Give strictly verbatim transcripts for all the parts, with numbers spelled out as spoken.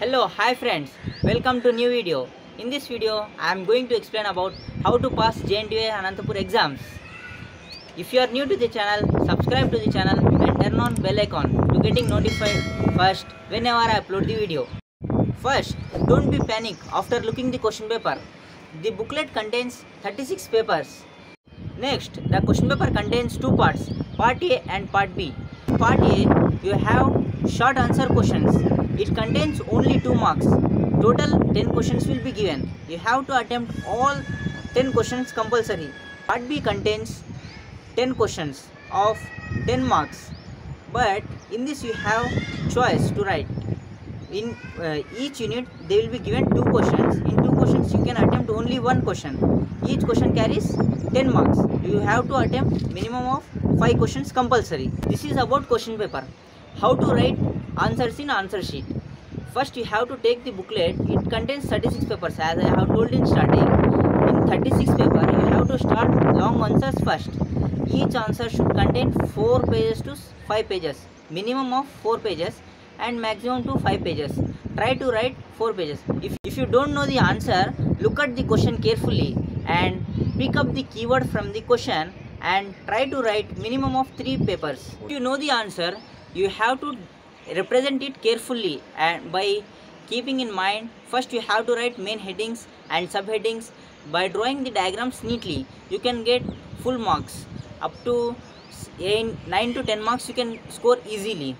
Hello, hi friends, welcome to new video. In this video, I am going to explain about how to pass J N T U A Anantapur exams. If you are new to the channel, subscribe to the channel and turn on bell icon to getting notified first whenever I upload the video. First, don't be panic after looking the question paper. The booklet contains thirty-six papers. Next, the question paper contains two parts, part A and part B. Part A, you have short answer questions. It contains only two marks. Total ten questions will be given. You have to attempt all ten questions compulsory. Part B contains ten questions of ten marks. But in this you have choice to write. In uh, each unit they will be given two questions. In two questions you can attempt only one question. Each question carries ten marks. You have to attempt minimum of five questions compulsory. This is about question paper. How to write answers in answer sheet. First you have to take the booklet. It contains thirty-six papers as I have told in starting. In thirty-six paper you have to start long answers first. Each answer should contain four pages to five pages. Minimum of four pages and maximum to five pages. Try to write four pages. If, if you don't know the answer, look at the question carefully and pick up the keyword from the question and try to write minimum of three papers. If you know the answer, you have to represent it carefully and by keeping in mind, first you have to write main headings and subheadings. By drawing the diagrams neatly, you can get full marks. Up to nine to ten marks you can score easily.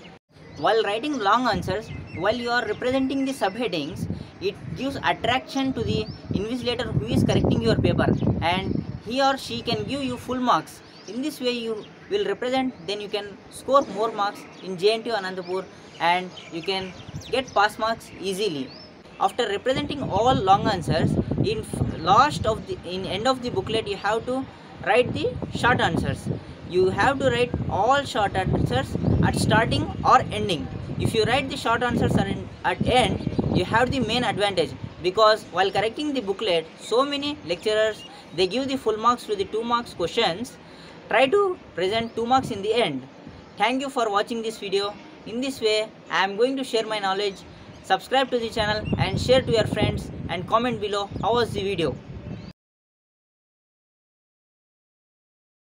While writing long answers, while you are representing the subheadings, it gives attraction to the invigilator who is correcting your paper and he or she can give you full marks. In this way you will represent, then you can score more marks in J N T U A Anantapur and you can get pass marks easily. After representing all long answers, in last of the in end of the booklet you have to write the short answers. You have to write all short answers at starting or ending. If you write the short answers at end, you have the main advantage because while correcting the booklet, so many lecturers they give the full marks to the two marks questions. Try to present two marks in the end. Thank you for watching this video. In this way, I am going to share my knowledge. Subscribe to the channel and share to your friends and comment below how was the video.